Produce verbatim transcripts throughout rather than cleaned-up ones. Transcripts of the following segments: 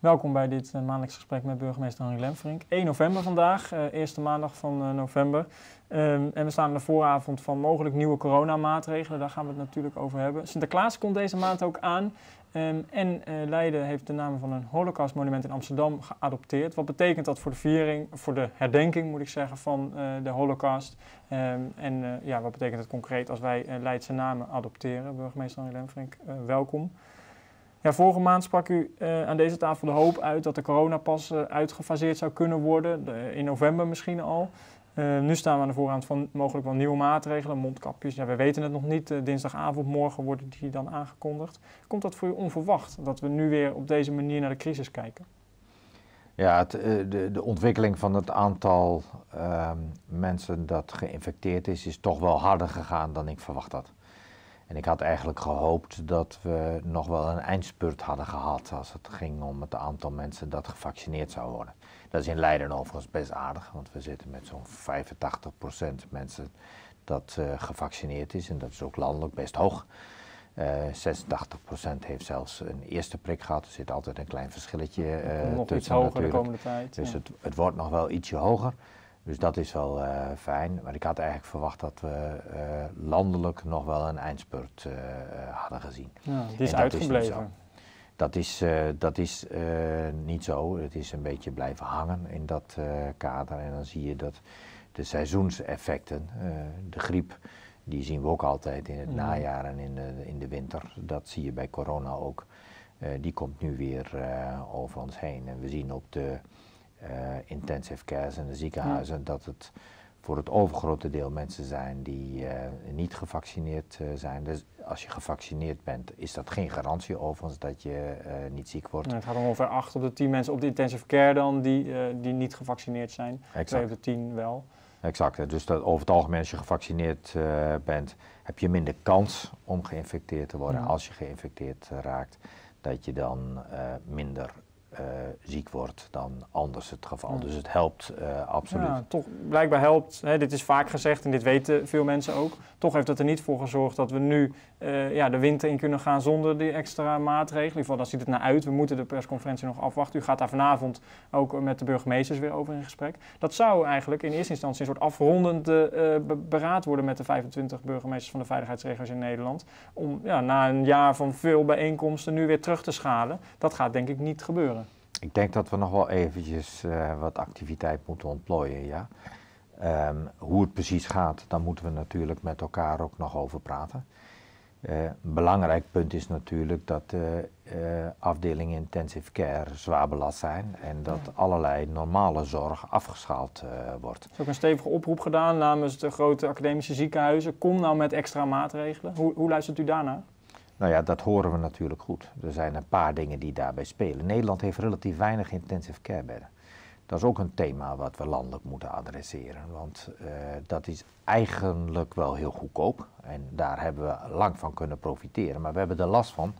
Welkom bij dit uh, maandelijks gesprek met burgemeester Henri Lenferink. één november vandaag, uh, eerste maandag van uh, november. Um, en we staan aan de vooravond van mogelijk nieuwe coronamaatregelen. Daar gaan we het natuurlijk over hebben. Sinterklaas komt deze maand ook aan. Um, en uh, Leiden heeft de naam van een Holocaustmonument in Amsterdam geadopteerd. Wat betekent dat voor de viering, voor de herdenking moet ik zeggen, van uh, de Holocaust? Um, en uh, ja, wat betekent het concreet als wij uh, Leidse namen adopteren? Burgemeester Henri Lenferink, uh, welkom. Ja, vorige maand sprak u uh, aan deze tafel de hoop uit dat de coronapas uh, uitgefaseerd zou kunnen worden, de, in november misschien al. Uh, nu staan we aan de voorhand van mogelijk wel nieuwe maatregelen, mondkapjes. Ja, we weten het nog niet. Uh, dinsdagavond, morgen worden die dan aangekondigd. Komt dat voor u onverwacht, dat we nu weer op deze manier naar de crisis kijken? Ja, het, de, de ontwikkeling van het aantal uh, mensen dat geïnfecteerd is, is toch wel harder gegaan dan ik verwacht had. En ik had eigenlijk gehoopt dat we nog wel een eindspurt hadden gehad als het ging om het aantal mensen dat gevaccineerd zou worden. Dat is in Leiden overigens best aardig, want we zitten met zo'n vijfentachtig procent mensen dat uh, gevaccineerd is. En dat is ook landelijk best hoog. Uh, zesentachtig procent heeft zelfs een eerste prik gehad. Er zit altijd een klein verschilletje uh, nog tussen hoger natuurlijk. De komende tijd. Dus ja. het, het wordt nog wel ietsje hoger. Dus dat is wel uh, fijn, maar ik had eigenlijk verwacht dat we uh, landelijk nog wel een eindspurt uh, hadden gezien. Ja, die is dat uitgebleven. Is dat is, uh, dat is uh, niet zo, het is een beetje blijven hangen in dat uh, kader. En dan zie je dat de seizoenseffecten, uh, de griep, die zien we ook altijd in het mm. najaar en in de, in de winter. Dat zie je bij corona ook, uh, die komt nu weer uh, over ons heen. En we zien ook de... Uh, intensive cares en de ziekenhuizen, ja. dat het voor het overgrote deel mensen zijn die uh, niet gevaccineerd uh, zijn. Dus als je gevaccineerd bent, is dat geen garantie overigens dat je uh, niet ziek wordt. Nou, het gaat om ongeveer acht op de tien mensen op de intensive care dan die, uh, die niet gevaccineerd zijn. Exact. twee op de tien wel. Exact, dus dat over het algemeen als je gevaccineerd uh, bent, heb je minder kans om geïnfecteerd te worden. Ja. Als je geïnfecteerd uh, raakt, dat je dan uh, minder Uh, ziek wordt dan anders het geval. Ja. Dus het helpt uh, absoluut. Ja, toch blijkbaar helpt, hè, dit is vaak gezegd en dit weten veel mensen ook. Toch heeft het er niet voor gezorgd dat we nu uh, ja, de winter in kunnen gaan zonder die extra maatregelen. In ieder geval, daar ziet het naar uit. We moeten de persconferentie nog afwachten. U gaat daar vanavond ook met de burgemeesters weer over in gesprek. Dat zou eigenlijk in eerste instantie een soort afrondende uh, be beraad worden met de vijfentwintig burgemeesters van de veiligheidsregio's in Nederland. Om ja, na een jaar van veel bijeenkomsten nu weer terug te schalen. Dat gaat denk ik niet gebeuren. Ik denk dat we nog wel eventjes uh, wat activiteit moeten ontplooien, ja. Um, hoe het precies gaat, daar moeten we natuurlijk met elkaar ook nog over praten. Uh, een belangrijk punt is natuurlijk dat de uh, afdelingen intensive care zwaar belast zijn en dat ja. allerlei normale zorg afgeschaald uh, wordt. Er is ook een stevige oproep gedaan namens de grote academische ziekenhuizen. Kom nou met extra maatregelen. Hoe, hoe luistert u daarnaar? Nou ja, dat horen we natuurlijk goed. Er zijn een paar dingen die daarbij spelen. Nederland heeft relatief weinig intensive care bedden. Dat is ook een thema wat we landelijk moeten adresseren. Want uh, dat is eigenlijk wel heel goedkoop. En daar hebben we lang van kunnen profiteren. Maar we hebben er last van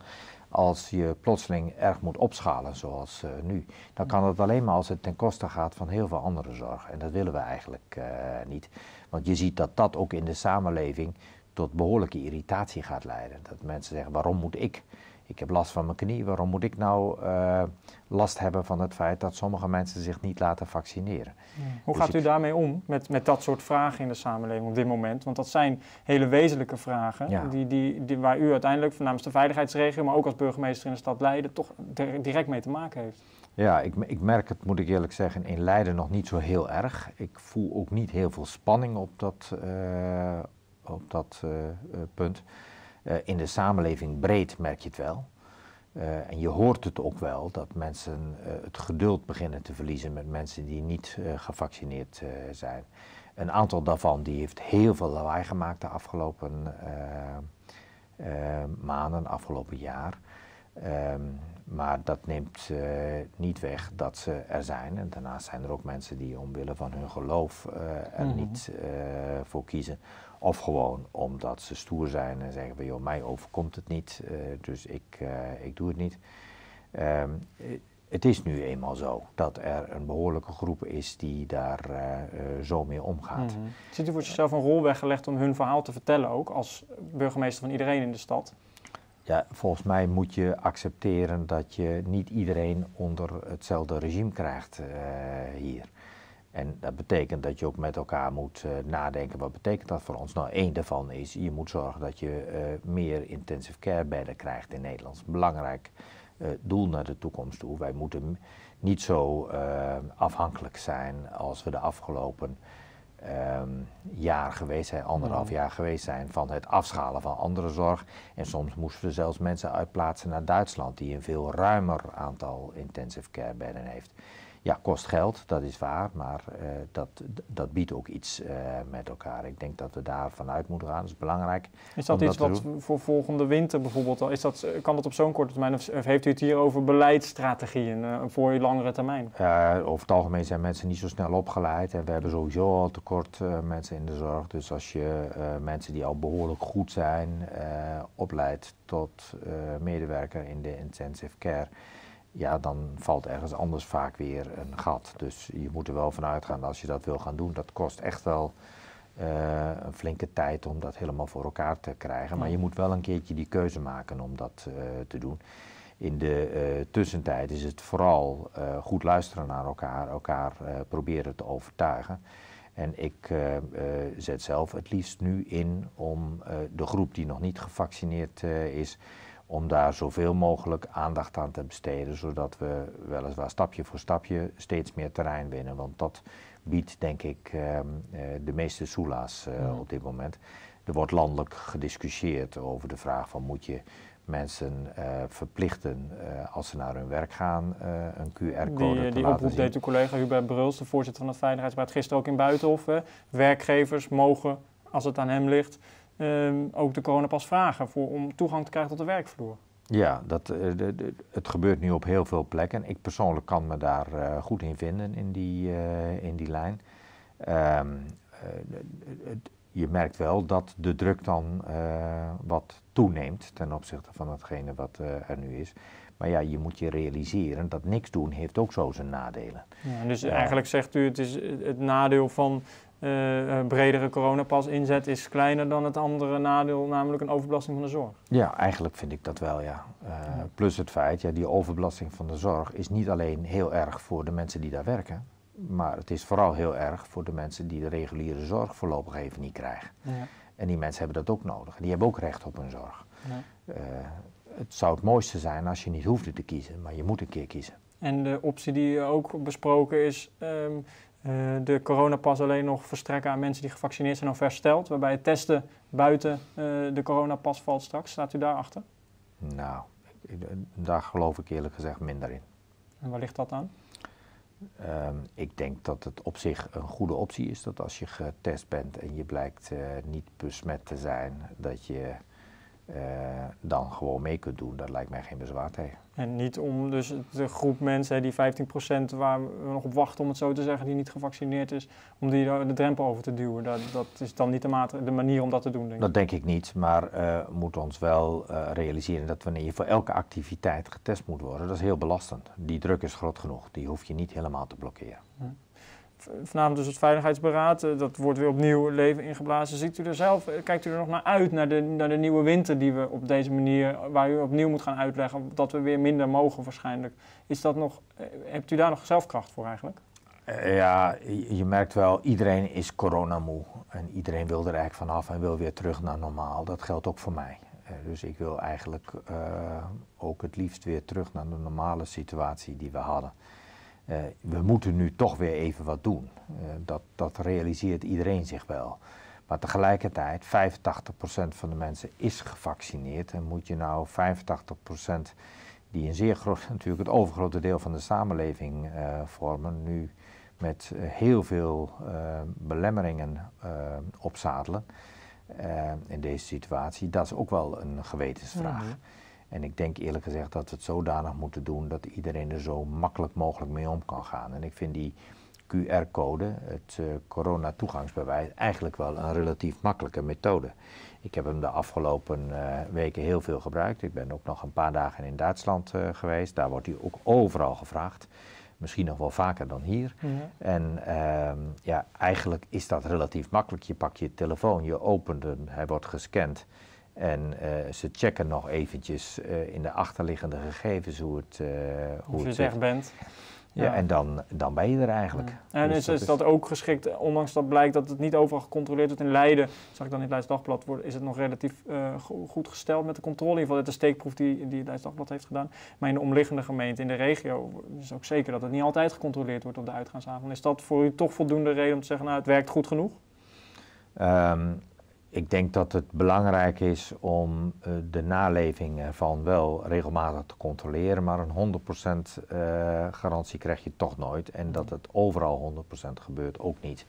als je plotseling erg moet opschalen zoals uh, nu. Dan kan dat alleen maar als het ten koste gaat van heel veel andere zorg. En dat willen we eigenlijk uh, niet. Want je ziet dat dat ook in de samenleving tot behoorlijke irritatie gaat leiden. Dat mensen zeggen, waarom moet ik? Ik heb last van mijn knie, waarom moet ik nou uh, last hebben van het feit dat sommige mensen zich niet laten vaccineren? Ja. Hoe dus gaat u ik... daarmee om, met, met dat soort vragen in de samenleving op dit moment? Want dat zijn hele wezenlijke vragen, ja. die, die, die, waar u uiteindelijk namens de veiligheidsregio, maar ook als burgemeester in de stad Leiden, toch direct mee te maken heeft. Ja, ik, ik merk het, moet ik eerlijk zeggen, in Leiden nog niet zo heel erg. Ik voel ook niet heel veel spanning op dat uh, op dat uh, punt. Uh, in de samenleving breed merk je het wel. Uh, en je hoort het ook wel dat mensen uh, het geduld beginnen te verliezen met mensen die niet uh, gevaccineerd uh, zijn. Een aantal daarvan die heeft heel veel lawaai gemaakt de afgelopen uh, uh, maanden, afgelopen jaar. Um, maar dat neemt uh, niet weg dat ze er zijn. En daarnaast zijn er ook mensen die omwille van hun geloof uh, er mm-hmm. niet uh, voor kiezen. Of gewoon omdat ze stoer zijn en zeggen van joh, mij overkomt het niet, uh, dus ik, uh, ik doe het niet. Um, het is nu eenmaal zo dat er een behoorlijke groep is die daar uh, uh, zo mee omgaat. Mm-hmm. Zit u voor zichzelf een rol weggelegd om hun verhaal te vertellen ook als burgemeester van iedereen in de stad? Ja, volgens mij moet je accepteren dat je niet iedereen onder hetzelfde regime krijgt uh, hier. En dat betekent dat je ook met elkaar moet uh, nadenken, wat betekent dat voor ons? Nou, één daarvan is, je moet zorgen dat je uh, meer intensive care bedden krijgt in Nederland. Belangrijk uh, doel naar de toekomst toe. Wij moeten niet zo uh, afhankelijk zijn als we de afgelopen Um, jaar geweest zijn, anderhalf jaar geweest zijn, van het afschalen van andere zorg. En soms moesten we zelfs mensen uitplaatsen naar Duitsland, die een veel ruimer aantal intensive care bedden heeft. Ja, kost geld, dat is waar, maar uh, dat, dat biedt ook iets uh, met elkaar. Ik denk dat we daar vanuit moeten gaan, dat is belangrijk. Is dat iets wat voor volgende winter bijvoorbeeld, al is dat, kan dat op zo'n korte termijn, of heeft u het hier over beleidsstrategieën uh, voor je langere termijn? Uh, over het algemeen zijn mensen niet zo snel opgeleid en we hebben sowieso al tekort uh, mensen in de zorg. Dus als je uh, mensen die al behoorlijk goed zijn uh, opleidt tot uh, medewerker in de intensive care, ja, dan valt ergens anders vaak weer een gat. Dus je moet er wel van uitgaan, als je dat wil gaan doen, dat kost echt wel uh, een flinke tijd om dat helemaal voor elkaar te krijgen. Maar je moet wel een keertje die keuze maken om dat uh, te doen. In de uh, tussentijd is het vooral uh, goed luisteren naar elkaar, elkaar uh, proberen te overtuigen. En ik uh, uh, zet zelf het liefst nu in om uh, de groep die nog niet gevaccineerd uh, is, om daar zoveel mogelijk aandacht aan te besteden, zodat we weliswaar stapje voor stapje steeds meer terrein winnen. Want dat biedt, denk ik, de meeste soelaas op dit moment. Er wordt landelijk gediscussieerd over de vraag van, moet je mensen uh, verplichten uh, als ze naar hun werk gaan uh, een Q R-code te laten zien. Die oproep deed de collega Hubert Bruls, de voorzitter van het Veiligheidsbraak, gisteren ook in Buitenhof. Hè. Werkgevers mogen, als het aan hem ligt, Uh, ook de coronapas vragen voor, om toegang te krijgen tot de werkvloer. Ja, dat, uh, de, de, het gebeurt nu op heel veel plekken. Ik persoonlijk kan me daar uh, goed in vinden, in die, uh, in die lijn. Um, uh, je merkt wel dat de druk dan uh, wat toeneemt ten opzichte van datgene wat uh, er nu is. Maar ja, je moet je realiseren dat niks doen heeft ook zo zijn nadelen. Ja, dus uh, eigenlijk zegt u, het is het nadeel van Uh, bredere coronapas inzet is kleiner dan het andere nadeel, namelijk een overbelasting van de zorg. Ja, eigenlijk vind ik dat wel, ja. Uh, ja. Plus het feit, ja, die overbelasting van de zorg is niet alleen heel erg voor de mensen die daar werken, maar het is vooral heel erg voor de mensen die de reguliere zorg voorlopig even niet krijgen. Ja. En die mensen hebben dat ook nodig. Die hebben ook recht op hun zorg. Ja. Uh, het zou het mooiste zijn als je niet hoefde te kiezen, maar je moet een keer kiezen. En de optie die ook besproken is, Um, Uh, de coronapas alleen nog verstrekken aan mensen die gevaccineerd zijn of hersteld, waarbij het testen buiten uh, de coronapas valt straks. Staat u daarachter? Nou, ik, daar geloof ik eerlijk gezegd minder in. En waar ligt dat aan? Um, ik denk dat het op zich een goede optie is dat als je getest bent en je blijkt uh, niet besmet te zijn, dat je Uh, dan gewoon mee kunt doen. Dat lijkt mij geen bezwaar tegen. En niet om dus de groep mensen, die vijftien procent waar we nog op wachten, om het zo te zeggen, die niet gevaccineerd is, om die de drempel over te duwen. Dat, dat is dan niet de, mate, de manier om dat te doen, denk ik. Dat denk ik niet, maar uh, we moeten ons wel uh, realiseren dat wanneer je voor elke activiteit getest moet worden, dat is heel belastend. Die druk is groot genoeg. Die hoef je niet helemaal te blokkeren. Hm. Vanavond dus het Veiligheidsberaad, dat wordt weer opnieuw leven ingeblazen. Ziet u er zelf, kijkt u er nog naar uit, naar de, naar de nieuwe winter die we op deze manier, waar u opnieuw moet gaan uitleggen dat we weer minder mogen waarschijnlijk. Is dat nog, hebt u daar nog zelfkracht voor eigenlijk? Ja, je merkt wel, iedereen is coronamoe en iedereen wil er eigenlijk vanaf en wil weer terug naar normaal. Dat geldt ook voor mij. Dus ik wil eigenlijk uh, ook het liefst weer terug naar de normale situatie die we hadden. Uh, we moeten nu toch weer even wat doen. Uh, dat, dat realiseert iedereen zich wel. Maar tegelijkertijd, vijfentachtig procent van de mensen is gevaccineerd. En moet je nou vijfentachtig procent, die een zeer groot, natuurlijk het overgrote deel van de samenleving uh, vormen, nu met heel veel uh, belemmeringen uh, opzadelen uh, in deze situatie, dat is ook wel een gewetensvraag. Mm-hmm. En ik denk eerlijk gezegd dat we het zodanig moeten doen dat iedereen er zo makkelijk mogelijk mee om kan gaan. En ik vind die Q R-code, het uh, corona-toegangsbewijs, eigenlijk wel een relatief makkelijke methode. Ik heb hem de afgelopen uh, weken heel veel gebruikt. Ik ben ook nog een paar dagen in Duitsland uh, geweest. Daar wordt hij ook overal gevraagd. Misschien nog wel vaker dan hier. Mm-hmm. En uh, ja, eigenlijk is dat relatief makkelijk. Je pakt je telefoon, je opent hem, hij wordt gescand. En uh, ze checken nog eventjes uh, in de achterliggende gegevens hoe het uh, hoe je het weg bent. Ja, ja. En dan, dan ben je er eigenlijk. Ja. En dus is, dat, is dus... dat ook geschikt, ondanks dat blijkt dat het niet overal gecontroleerd wordt in Leiden, zag ik dan in het Leids Dagblad, is het nog relatief uh, goed gesteld met de controle. In ieder geval, dit is de steekproef die, die het Leids Dagblad heeft gedaan. Maar in de omliggende gemeente, in de regio, is ook zeker dat het niet altijd gecontroleerd wordt op de uitgaansavond. Is dat voor u toch voldoende reden om te zeggen, nou, het werkt goed genoeg? Um, Ik denk dat het belangrijk is om uh, de naleving ervan wel regelmatig te controleren, maar een honderd procent uh, garantie krijg je toch nooit. En dat het overal honderd procent gebeurt ook niet.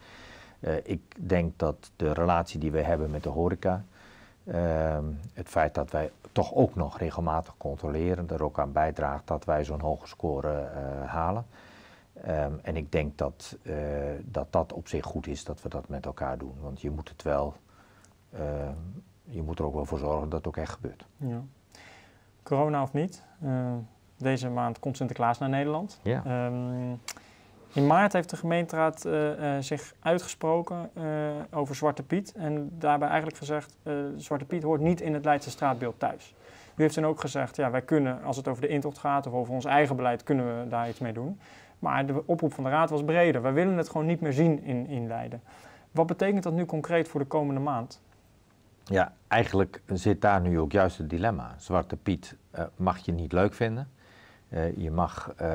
Uh, ik denk dat de relatie die we hebben met de horeca, uh, het feit dat wij toch ook nog regelmatig controleren, er ook aan bijdraagt dat wij zo'n hoge score uh, halen. Um, en ik denk dat, uh, dat dat op zich goed is dat we dat met elkaar doen, want je moet het wel... Uh, je moet er ook wel voor zorgen dat het ook echt gebeurt. Ja. Corona of niet, uh, deze maand komt Sinterklaas naar Nederland. Ja. Um, in maart heeft de gemeenteraad uh, uh, zich uitgesproken uh, over Zwarte Piet. En daarbij eigenlijk gezegd, uh, Zwarte Piet hoort niet in het Leidse straatbeeld thuis. U heeft dan ook gezegd, ja, wij kunnen, als het over de intocht gaat of over ons eigen beleid, kunnen we daar iets mee doen. Maar de oproep van de raad was breder. Wij willen het gewoon niet meer zien in, in Leiden. Wat betekent dat nu concreet voor de komende maand? Ja, eigenlijk zit daar nu ook juist het dilemma. Zwarte Piet uh, mag je niet leuk vinden. Uh, je mag uh,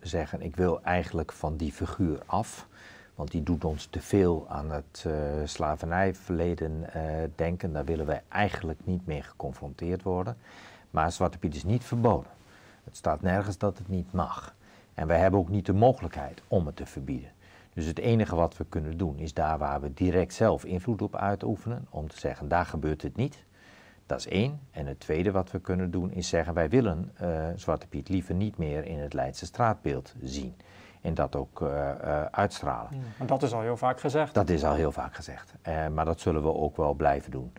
zeggen, ik wil eigenlijk van die figuur af. Want die doet ons te veel aan het uh, slavernijverleden uh, denken. Daar willen wij eigenlijk niet mee geconfronteerd worden. Maar Zwarte Piet is niet verboden. Het staat nergens dat het niet mag. En wij hebben ook niet de mogelijkheid om het te verbieden. Dus het enige wat we kunnen doen is daar waar we direct zelf invloed op uitoefenen, om te zeggen, daar gebeurt het niet. Dat is één. En het tweede wat we kunnen doen is zeggen, wij willen uh, Zwarte Piet liever niet meer in het Leidse straatbeeld zien. En dat ook uh, uh, uitstralen. Ja, maar dat is al heel vaak gezegd. Dat is al heel vaak gezegd. Uh, maar dat zullen we ook wel blijven doen.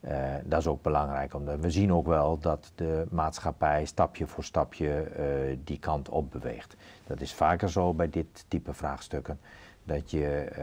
Ja. Uh, dat is ook belangrijk. Omdat we zien ook wel dat de maatschappij stapje voor stapje uh, die kant op beweegt. Dat is vaker zo bij dit type vraagstukken. Dat, je, uh,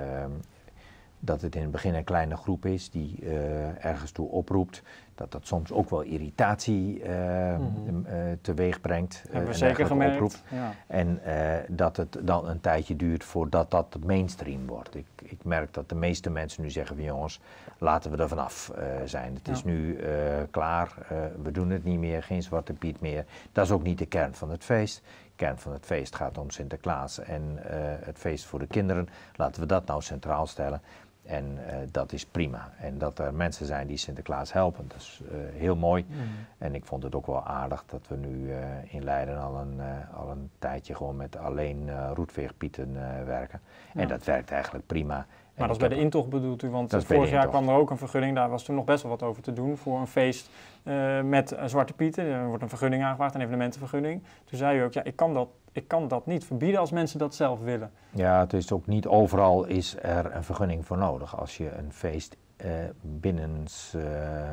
dat het in het begin een kleine groep is die uh, ergens toe oproept. Dat dat soms ook wel irritatie uh, mm-hmm. uh, teweeg brengt. Hebben we uh, zeker gemerkt. Ja. En uh, dat het dan een tijdje duurt voordat dat mainstream wordt. Ik, ik merk dat de meeste mensen nu zeggen van jongens, laten we er vanaf uh, zijn. Het ja. is nu uh, klaar, uh, we doen het niet meer, geen Zwarte Piet meer. Dat is ook niet de kern van het feest. De kern van het feest gaat om Sinterklaas en uh, het feest voor de kinderen. Laten we dat nou centraal stellen. En uh, dat is prima. En dat er mensen zijn die Sinterklaas helpen, dat is uh, heel mooi. Mm. En ik vond het ook wel aardig dat we nu uh, in Leiden al een, uh, al een tijdje gewoon met alleen uh, roetveegpieten uh, werken. Ja. En dat werkt eigenlijk prima. Maar dat is bij de intocht bedoelt u, want vorig jaar kwam er ook een vergunning, daar was toen nog best wel wat over te doen voor een feest uh, met uh, Zwarte Pieten. Er wordt een vergunning aangevraagd, een evenementenvergunning. Toen zei u ook, ja, ik kan dat, ik kan dat niet verbieden als mensen dat zelf willen. Ja, het is ook niet overal is er een vergunning voor nodig als je een feest uh, binnens, uh,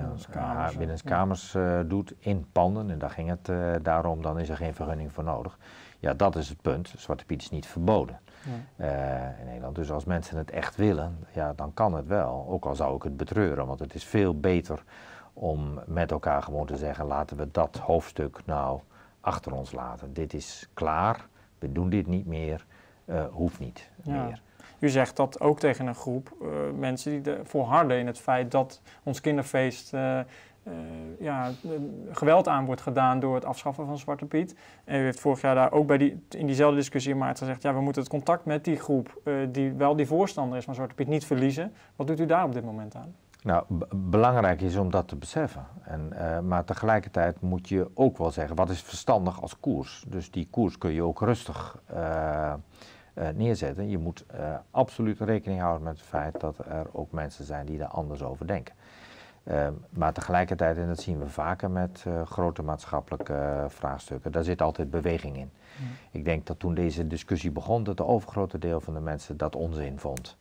binnenskamers, uh, binnenskamers uh, doet in panden. En daar ging het uh, daarom, dan is er geen vergunning voor nodig. Ja, dat is het punt. Zwarte Piet is niet verboden. Uh, in Nederland. Dus als mensen het echt willen, ja, dan kan het wel. Ook al zou ik het betreuren, want het is veel beter om met elkaar gewoon te zeggen, laten we dat hoofdstuk nou achter ons laten. Dit is klaar, we doen dit niet meer, uh, hoeft niet ja. meer. U zegt dat ook tegen een groep uh, mensen die de, volharden in het feit dat ons kinderfeest... Uh, Uh, ja, geweld aan wordt gedaan door het afschaffen van Zwarte Piet. En u heeft vorig jaar daar ook bij die, in diezelfde discussie in maart gezegd... ja, we moeten het contact met die groep uh, die wel die voorstander is van Zwarte Piet niet verliezen. Wat doet u daar op dit moment aan? Nou, belangrijk is om dat te beseffen. En, uh, maar tegelijkertijd moet je ook wel zeggen, wat is verstandig als koers? Dus die koers kun je ook rustig uh, uh, neerzetten. Je moet uh, absoluut rekening houden met het feit dat er ook mensen zijn die daar anders over denken. Uh, maar tegelijkertijd, en dat zien we vaker met uh, grote maatschappelijke uh, vraagstukken, daar zit altijd beweging in. Mm. Ik denk dat toen deze discussie begon, dat het overgrote deel van de mensen dat onzin vond.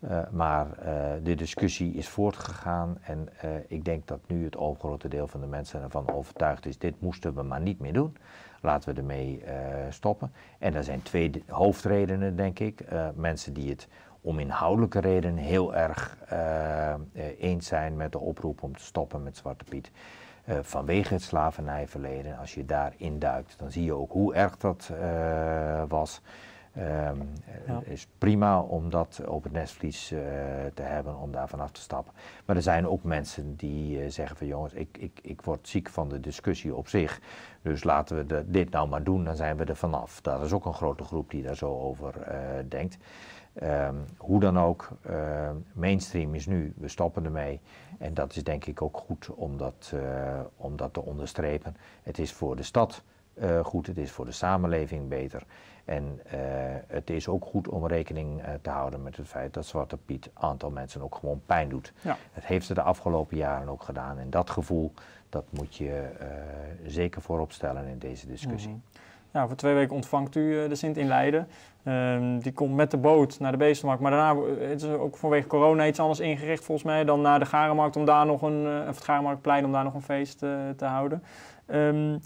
Uh, maar uh, de discussie is voortgegaan en uh, ik denk dat nu het overgrote deel van de mensen ervan overtuigd is, dit moesten we maar niet meer doen. Laten we ermee uh, stoppen. En er zijn twee hoofdredenen, denk ik. Uh, mensen die het om inhoudelijke redenen heel erg uh, eens zijn met de oproep om te stoppen met Zwarte Piet. Uh, vanwege het slavernijverleden, als je daarin duikt, dan zie je ook hoe erg dat uh, was. Um, ja. Het is prima om dat op het netvlies uh, te hebben, om daar vanaf te stappen. Maar er zijn ook mensen die uh, zeggen van jongens, ik, ik, ik word ziek van de discussie op zich. Dus laten we de, dit nou maar doen, dan zijn we er vanaf. Dat is ook een grote groep die daar zo over uh, denkt. Um, hoe dan ook, uh, mainstream is nu, we stoppen ermee. En dat is denk ik ook goed om dat, uh, om dat te onderstrepen. Het is voor de stad uh, goed, het is voor de samenleving beter. En uh, het is ook goed om rekening uh, te houden met het feit dat Zwarte Piet een aantal mensen ook gewoon pijn doet. Ja. Dat heeft ze de afgelopen jaren ook gedaan. En dat gevoel, dat moet je uh, zeker voorop stellen in deze discussie. Mm-hmm. Ja, voor twee weken ontvangt u uh, de Sint in Leiden. Um, die komt met de boot naar de Beestenmarkt. Maar daarna, het is ook vanwege corona iets anders ingericht volgens mij dan naar de Garenmarkt om daar nog een, uh, of het Garenmarktplein om daar nog een feest uh, te houden. Um,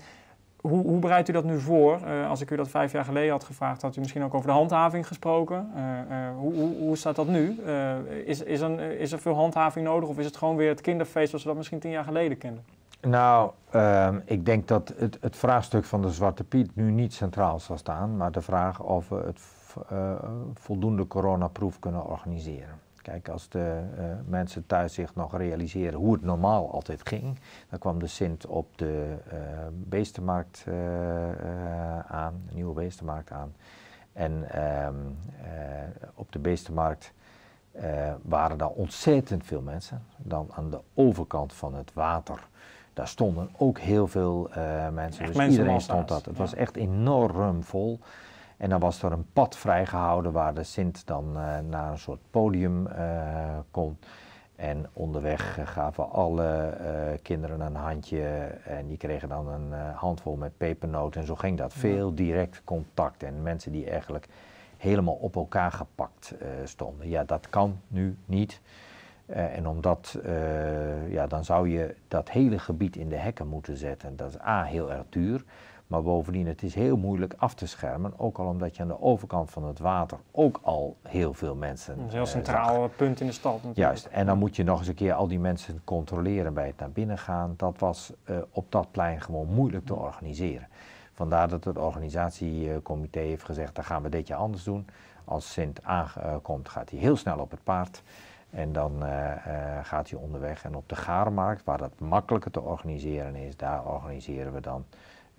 Hoe, hoe bereidt u dat nu voor? Uh, als ik u dat vijf jaar geleden had gevraagd, had u misschien ook over de handhaving gesproken. Uh, uh, hoe, hoe, hoe staat dat nu? Uh, is, is, een, is er veel handhaving nodig of is het gewoon weer het kinderfeest zoals we dat misschien tien jaar geleden kenden? Nou, um, ik denk dat het, het vraagstuk van de Zwarte Piet nu niet centraal zal staan, maar de vraag of we het uh, voldoende coronaproof kunnen organiseren. Kijk, als de uh, mensen thuis zich nog realiseren hoe het normaal altijd ging, dan kwam de Sint op de uh, Beestenmarkt uh, uh, aan, de nieuwe Beestenmarkt aan. En um, uh, op de Beestenmarkt uh, waren daar ontzettend veel mensen. Dan aan de overkant van het water, daar stonden ook heel veel uh, mensen. Echt, dus mensen iedereen stond dat. Het ja. was echt enorm vol. En dan was er een pad vrijgehouden waar de Sint dan uh, naar een soort podium uh, kon. En onderweg uh, gaven alle uh, kinderen een handje en die kregen dan een uh, handvol met pepernoten. En zo ging dat. Veel direct contact en mensen die eigenlijk helemaal op elkaar gepakt uh, stonden. Ja, dat kan nu niet. Uh, en omdat, uh, ja, dan zou je dat hele gebied in de hekken moeten zetten. Dat is A, heel erg duur. Maar bovendien, het is heel moeilijk af te schermen, ook al omdat je aan de overkant van het water ook al heel veel mensen... Een heel centraal uh, punt in de stad natuurlijk. Juist, en dan moet je nog eens een keer al die mensen controleren bij het naar binnen gaan. Dat was uh, op dat plein gewoon moeilijk te organiseren. Vandaar dat het organisatiecomité heeft gezegd, dan gaan we dit jaar anders doen. Als Sint aankomt, gaat hij heel snel op het paard. En dan uh, uh, gaat hij onderweg. En op de Garenmarkt, waar dat makkelijker te organiseren is, daar organiseren we dan...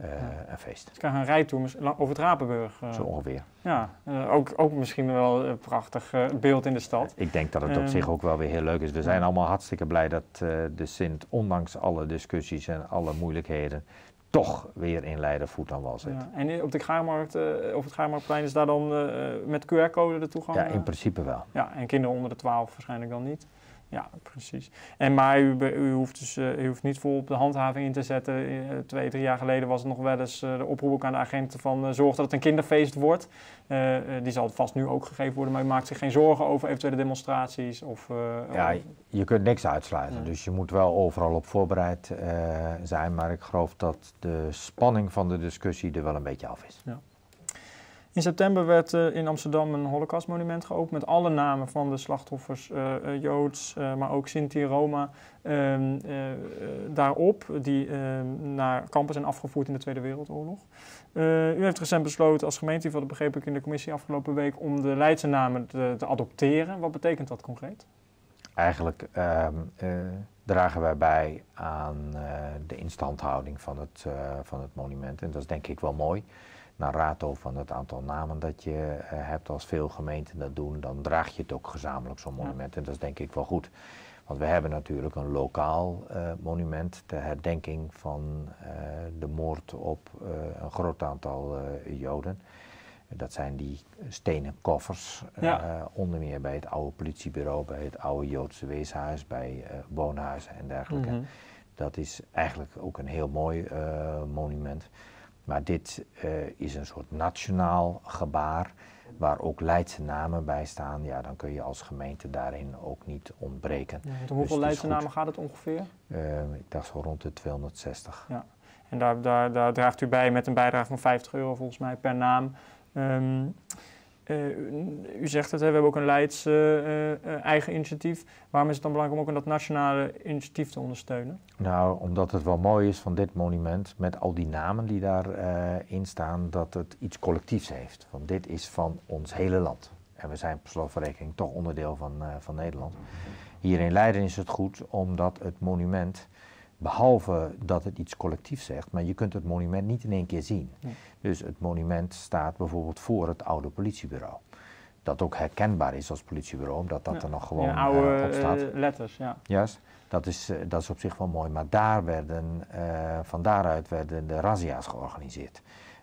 Uh, ja. een feest. Dus ik ga een rijtour over het Rapenburg. Uh, Zo ongeveer. Ja, uh, ook, ook misschien wel een prachtig uh, beeld in de stad. Ik denk dat het op uh, zich ook wel weer heel leuk is. We zijn allemaal hartstikke blij dat uh, de Sint, ondanks alle discussies en alle moeilijkheden, toch weer in Leiden voet aan wal zit. Ja. En op de Garenmarkt, uh, of het Garenmarktplein, is daar dan uh, met Q R code de toegang? Ja, in principe wel. Ja, en kinderen onder de twaalf waarschijnlijk dan niet. Ja, precies. En maar u, u, hoeft dus, uh, u hoeft niet volop de handhaving in te zetten. Uh, twee, drie jaar geleden was het nog wel eens uh, de oproep aan de agenten van uh, zorg dat het een kinderfeest wordt. Uh, uh, die zal vast nu ook gegeven worden, maar u maakt zich geen zorgen over eventuele demonstraties? Of, uh, ja, of... je kunt niks uitsluiten. Ja. Dus je moet wel overal op voorbereid uh, zijn. Maar ik geloof dat de spanning van de discussie er wel een beetje af is. Ja. In september werd uh, in Amsterdam een Holocaustmonument geopend met alle namen van de slachtoffers, uh, Joods, uh, maar ook Sinti, Roma, uh, uh, daarop, die uh, naar kampen zijn afgevoerd in de Tweede Wereldoorlog. Uh, u heeft recent besloten als gemeente, dat begreep ik in de commissie afgelopen week, om de Leidse namen te, te adopteren. Wat betekent dat concreet? Eigenlijk uh, uh, dragen wij bij aan uh, de instandhouding van het, uh, van het monument en dat is denk ik wel mooi. Naar rato van het aantal namen dat je uh, hebt, als veel gemeenten dat doen, dan draag je het ook gezamenlijk zo'n monument. Ja. En dat is denk ik wel goed. Want we hebben natuurlijk een lokaal uh, monument ter herdenking van uh, de moord op uh, een groot aantal uh, Joden. Dat zijn die stenen koffers, ja. uh, onder meer bij het oude politiebureau, bij het oude Joodse weeshuis, bij uh, woonhuizen en dergelijke. Mm-hmm. Dat is eigenlijk ook een heel mooi uh, monument. Maar dit uh, is een soort nationaal gebaar waar ook Leidse namen bij staan. Ja, dan kun je als gemeente daarin ook niet ontbreken. Ja, om hoeveel dus Leidse namen gaat het ongeveer? Uh, ik dacht zo rond de tweehonderdzestig. Ja. En daar, daar, daar draagt u bij met een bijdrage van vijftig euro volgens mij per naam. Um, Uh, u zegt het, hè, we hebben ook een Leidse uh, uh, eigen initiatief. Waarom is het dan belangrijk om ook dat nationale initiatief te ondersteunen? Nou, omdat het wel mooi is van dit monument, met al die namen die daarin uh, staan, dat het iets collectiefs heeft. Want dit is van ons hele land. En we zijn per slotverrekening toch onderdeel van, uh, van Nederland. Hier in Leiden is het goed, omdat het monument, behalve dat het iets collectiefs zegt, maar je kunt het monument niet in één keer zien. Nee. Dus het monument staat bijvoorbeeld voor het oude politiebureau. Dat ook herkenbaar is als politiebureau, omdat dat ja. er nog gewoon ja, oude, uh, op staat. Uh, letters, ja. Juist, dat is, uh, dat is op zich wel mooi. Maar daar werden, uh, van daaruit werden de razzia's georganiseerd.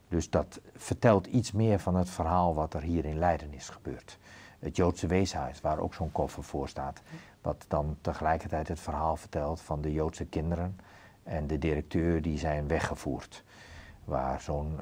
Dus dat vertelt iets meer van het verhaal wat er hier in Leiden is gebeurd. Het Joodse weeshuis, waar ook zo'n koffer voor staat, wat dan tegelijkertijd het verhaal vertelt van de Joodse kinderen en de directeur die zijn weggevoerd. Waar zo'n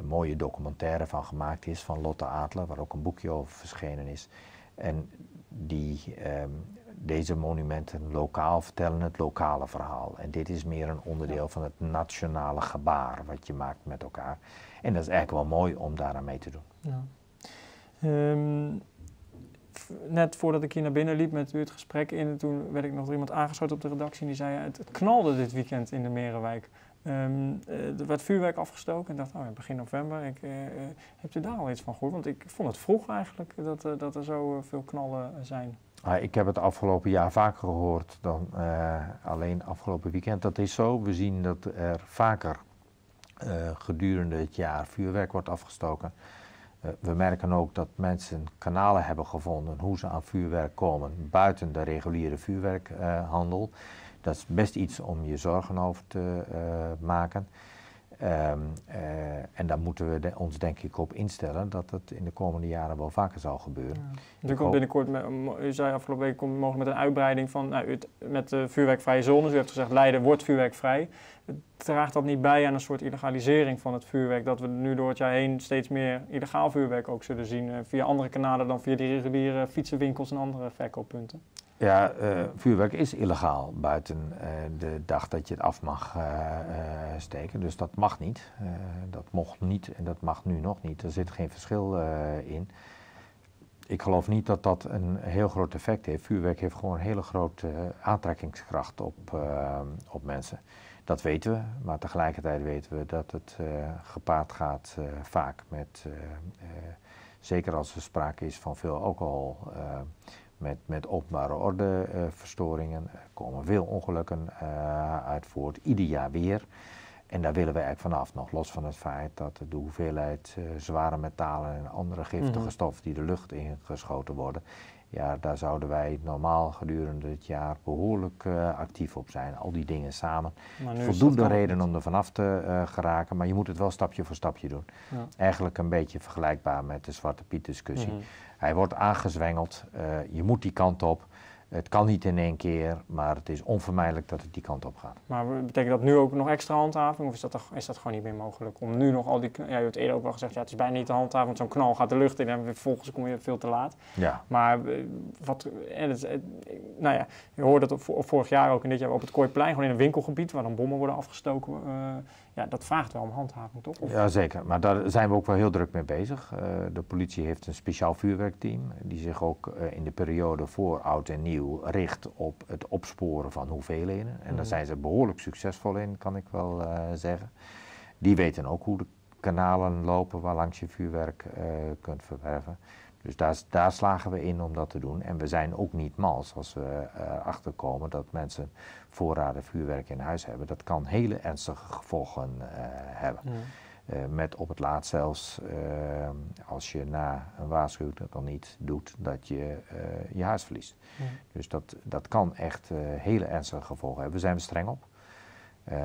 um, mooie documentaire van gemaakt is van Lotte Adler, waar ook een boekje over verschenen is. En die, um, deze monumenten lokaal vertellen het lokale verhaal. En dit is meer een onderdeel van het nationale gebaar wat je maakt met elkaar. En dat is eigenlijk wel mooi om daaraan mee te doen. Ja. Um... Net voordat ik hier naar binnen liep met u het gesprek in, toen werd ik nog door iemand aangesloten op de redactie en die zei, het knalde dit weekend in de Merenwijk. Um, er werd vuurwerk afgestoken en dacht, oh, begin november, ik, uh, hebt u daar al iets van gehoord? Want ik vond het vroeg eigenlijk dat, uh, dat er zo veel knallen zijn. Ah, ik heb het afgelopen jaar vaker gehoord dan uh, alleen afgelopen weekend. Dat is zo, we zien dat er vaker uh, gedurende het jaar vuurwerk wordt afgestoken. We merken ook dat mensen kanalen hebben gevonden hoe ze aan vuurwerk komen buiten de reguliere vuurwerkhandel. Uh, dat is best iets om je zorgen over te uh, maken. Um, uh, en daar moeten we de, ons denk ik op instellen dat het in de komende jaren wel vaker zal gebeuren. Ja. U, komt binnenkort met, u zei afgelopen week, komt mogelijk met een uitbreiding van nou, u, met de vuurwerkvrije zones. U heeft gezegd Leiden wordt vuurwerkvrij. Draagt dat niet bij aan een soort illegalisering van het vuurwerk? Dat we nu door het jaar heen steeds meer illegaal vuurwerk ook zullen zien uh, via andere kanalen dan via die reguliere fietsenwinkels en andere verkooppunten? Ja, uh, vuurwerk is illegaal buiten uh, de dag dat je het af mag uh, uh, steken. Dus dat mag niet. Uh, dat mocht niet en dat mag nu nog niet. Er zit geen verschil uh, in. Ik geloof niet dat dat een heel groot effect heeft. Vuurwerk heeft gewoon een hele grote aantrekkingskracht op, uh, op mensen. Dat weten we, maar tegelijkertijd weten we dat het uh, gepaard gaat uh, vaak met, uh, uh, zeker als er sprake is van veel alcohol, uh, Met, met openbare orde uh, verstoringen. Er komen veel ongelukken uh, uit voort, ieder jaar weer. En daar willen we eigenlijk vanaf, nog los van het feit dat de hoeveelheid uh, zware metalen en andere giftige mm-hmm. stoffen die de lucht ingeschoten worden, ja, daar zouden wij normaal gedurende het jaar behoorlijk uh, actief op zijn. Al die dingen samen. Voldoende reden om er vanaf te uh, geraken, maar je moet het wel stapje voor stapje doen. Ja. Eigenlijk een beetje vergelijkbaar met de Zwarte Piet discussie. Mm-hmm. Hij wordt aangezwengeld, uh, je moet die kant op. Het kan niet in één keer, maar het is onvermijdelijk dat het die kant op gaat. Maar betekent dat nu ook nog extra handhaving? Of is dat, is dat gewoon niet meer mogelijk? Om nu nog al die... Ja, je hebt eerder ook wel gezegd, ja, het is bijna niet te handhaven, want zo'n knal gaat de lucht in en vervolgens kom je veel te laat. Ja. Maar wat... En het, nou ja, je hoorde dat vorig jaar ook in dit jaar op het Kooiplein, gewoon in een winkelgebied waar dan bommen worden afgestoken. Uh, ja, dat vraagt wel om handhaving, toch? Of? Ja, zeker. Maar daar zijn we ook wel heel druk mee bezig. Uh, de politie heeft een speciaal vuurwerkteam die zich ook uh, in de periode voor oud en nieuw richt op het opsporen van hoeveelheden. En daar zijn ze behoorlijk succesvol in, kan ik wel uh, zeggen. Die weten ook hoe de kanalen lopen waar langs je vuurwerk uh, kunt verwerven. Dus daar, daar slagen we in om dat te doen. En we zijn ook niet mals als we erachter uh, komen dat mensen voorraden vuurwerk in huis hebben. Dat kan hele ernstige gevolgen uh, hebben. Ja. Uh, met op het laatst zelfs, uh, als je na een waarschuwing dat dan niet doet, dat je uh, je huis verliest. Ja. Dus dat, dat kan echt uh, hele ernstige gevolgen hebben. Daar zijn we streng op. Uh,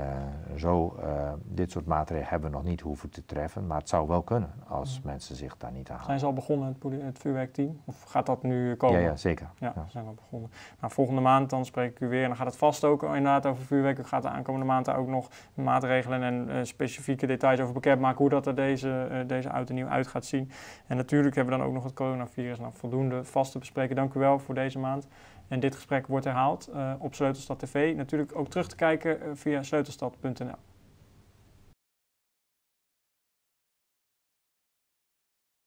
zo, uh, dit soort maatregelen hebben we nog niet hoeven te treffen, maar het zou wel kunnen als ja. mensen zich daar niet aan houden. Zijn ze al begonnen, het, het vuurwerkteam? Of gaat dat nu komen? Ja, ja zeker. Ja, ja. Zijn we al begonnen. Nou, volgende maand dan spreek ik u weer en dan gaat het vast ook inderdaad over vuurwerk. U gaat de aankomende maand daar ook nog maatregelen en uh, specifieke details over bekendmaken hoe dat er deze, uh, deze oud en nieuw uit gaat zien. En natuurlijk hebben we dan ook nog het coronavirus. Nou, voldoende vast te bespreken. Dank u wel voor deze maand. En dit gesprek wordt herhaald uh, op Sleutelstad T V. Natuurlijk ook terug te kijken uh, via sleutelstad punt n l.